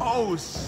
aus.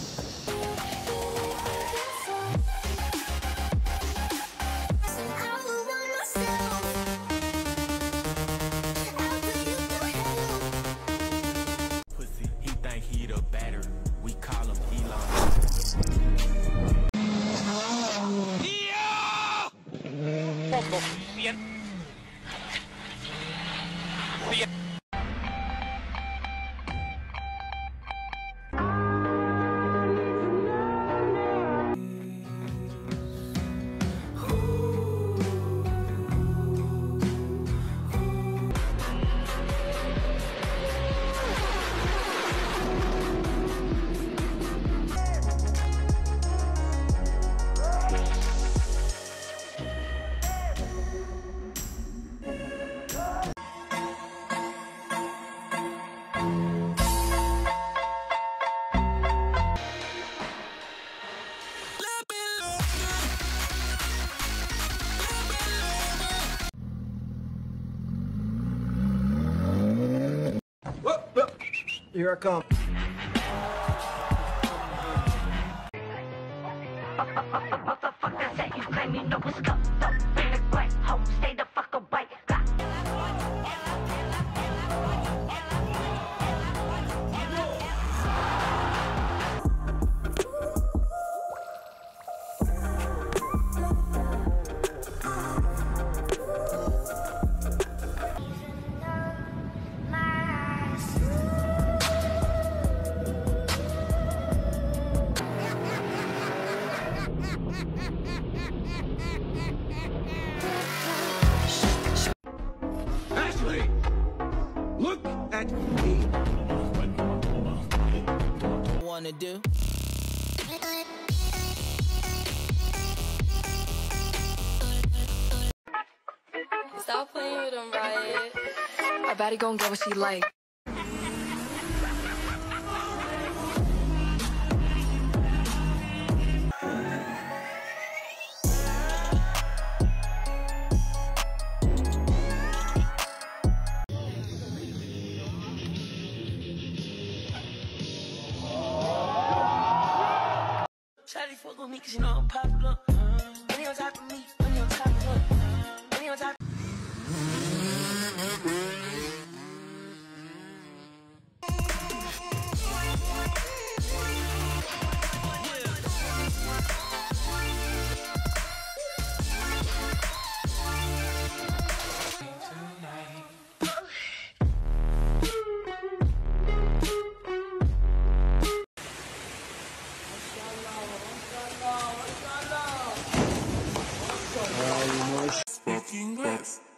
Here I come. What the fuck is that? You claim you know what's up. In the black hole, stay the fuck away. To do. Stop playing with them, Riot. My body gon' get what she like. Shawty fuck with me cause you know I'm popular. When you on top of me, when you on top of me, when you on top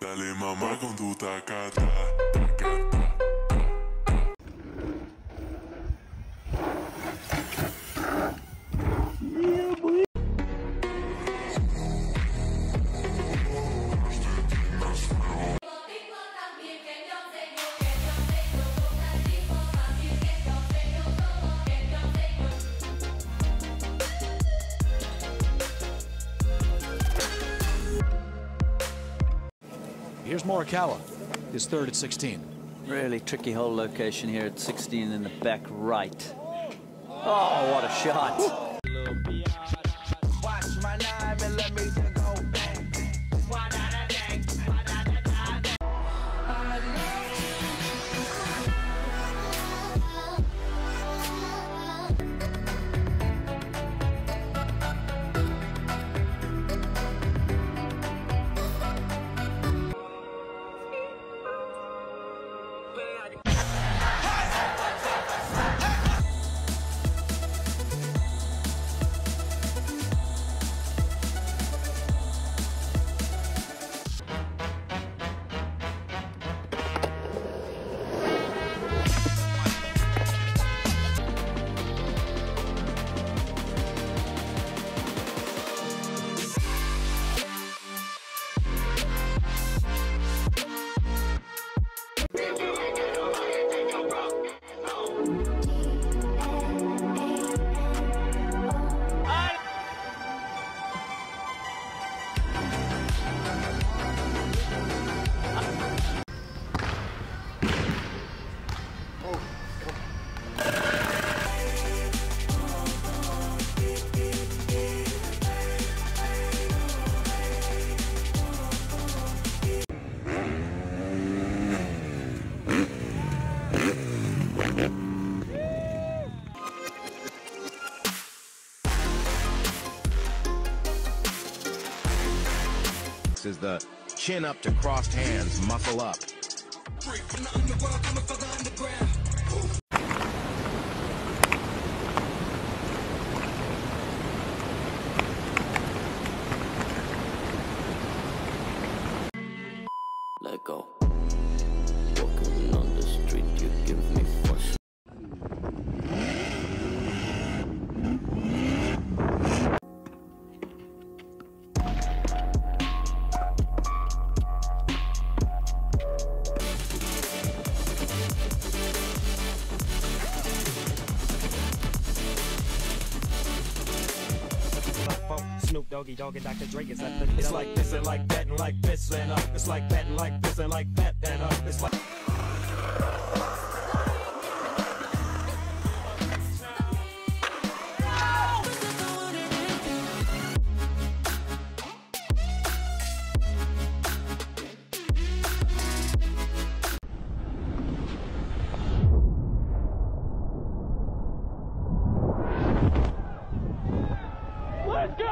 Dale mamá con tu tacata. Here's Morikawa, his third at 16. Really tricky hole location here at 16 in the back right. Oh, what a shot. Watch my nine and let me go back. the chin up to crossed hands, muscle up. Let go. Walking on the street, you give me force. Snoop Doggy Dogg and Dr. Dre is at the. It's like this and like that and like this and up. It's like that and like this and like that and up. It's like. Let's go!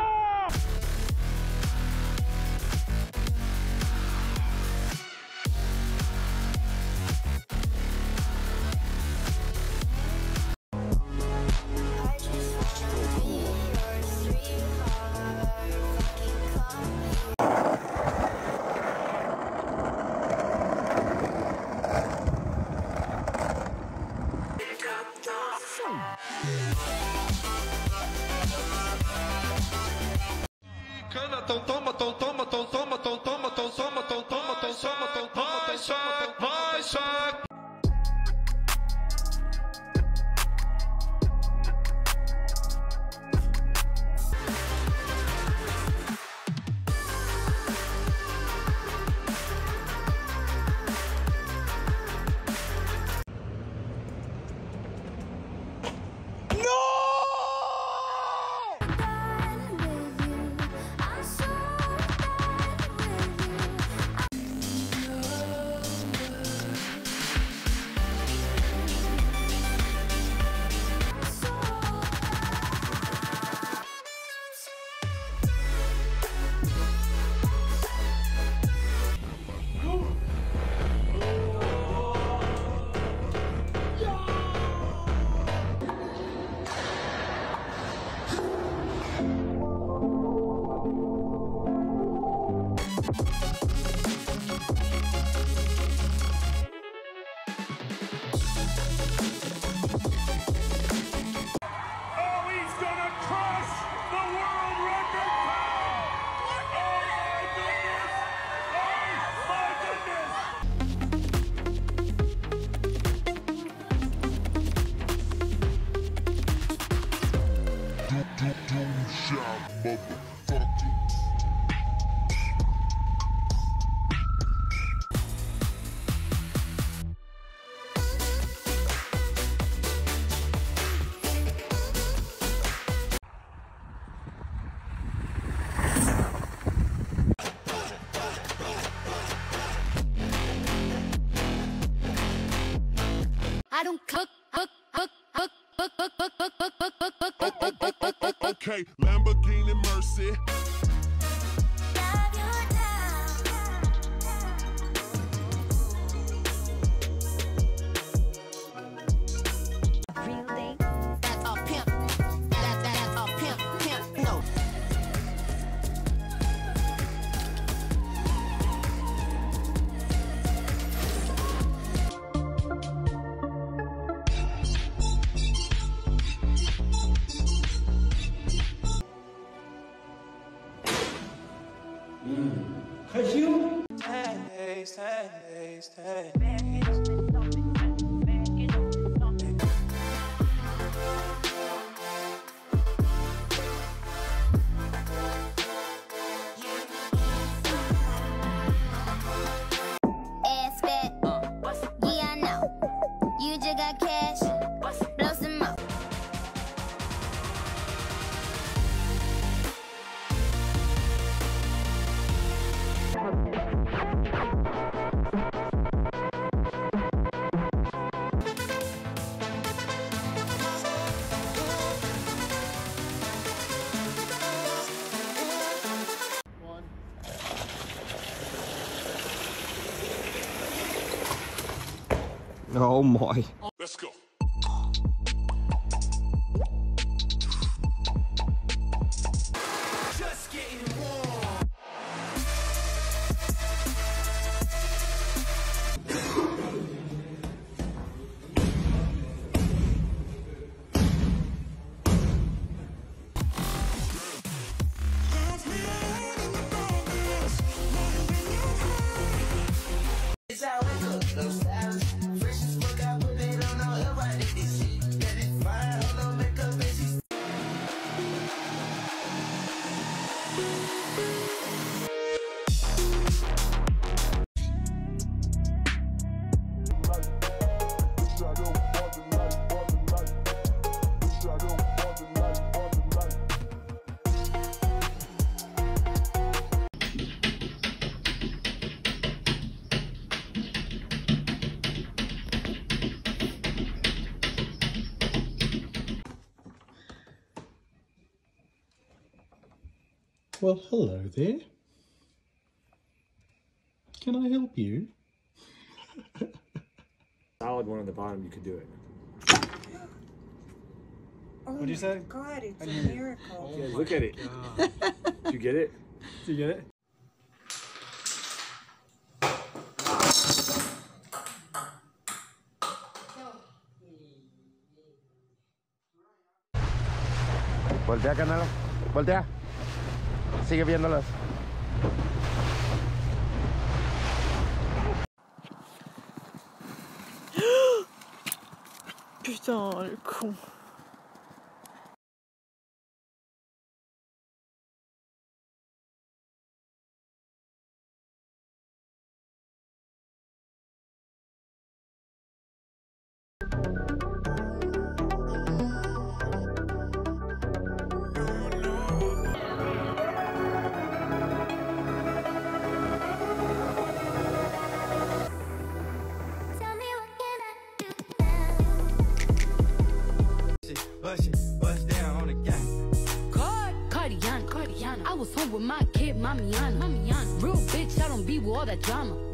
My shot. I don't cook. Okay, Lamborghini Mercy. Oh my. Let's go. Just getting well, hello there. Can I help you? Solid one at the bottom, you could do it. Oh, what'd you say? God, it's a miracle. Yeah, look at it. Did you get it? Did you get it? Voltea, Canelo. Voltea. Sigue viéndolas. Putain, le con. Bust down on the gas. Cardiana, I was home with my kid, Mamiana. Real bitch, I don't be with all that drama.